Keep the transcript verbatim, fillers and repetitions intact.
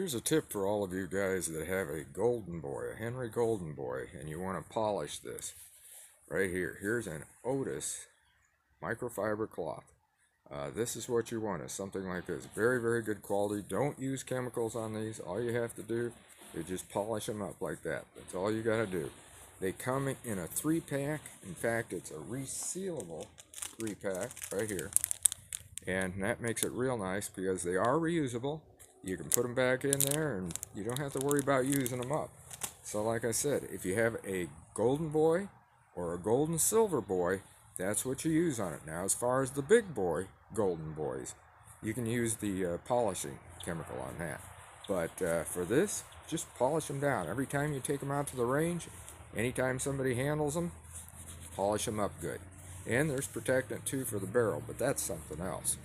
Here's a tip for all of you guys that have a Golden Boy, a Henry Golden Boy, and you want to polish this. Right here, here's an Otis microfiber cloth. Uh, this is what you want, is something like this. Very, very good quality. Don't use chemicals on these. All you have to do is just polish them up like that. That's all you got to do. They come in a three-pack. In fact, it's a resealable three-pack right here. And that makes it real nice because they are reusable. You can put them back in there and you don't have to worry about using them up. So like I said, if you have a Golden Boy or a Golden Silver Boy, that's what you use on it. Now, as far as the Big Boy Golden Boys, you can use the uh, polishing chemical on that. But uh, for this, just polish them down. Every time you take them out to the range, anytime somebody handles them, polish them up good. And there's protectant too for the barrel, but that's something else.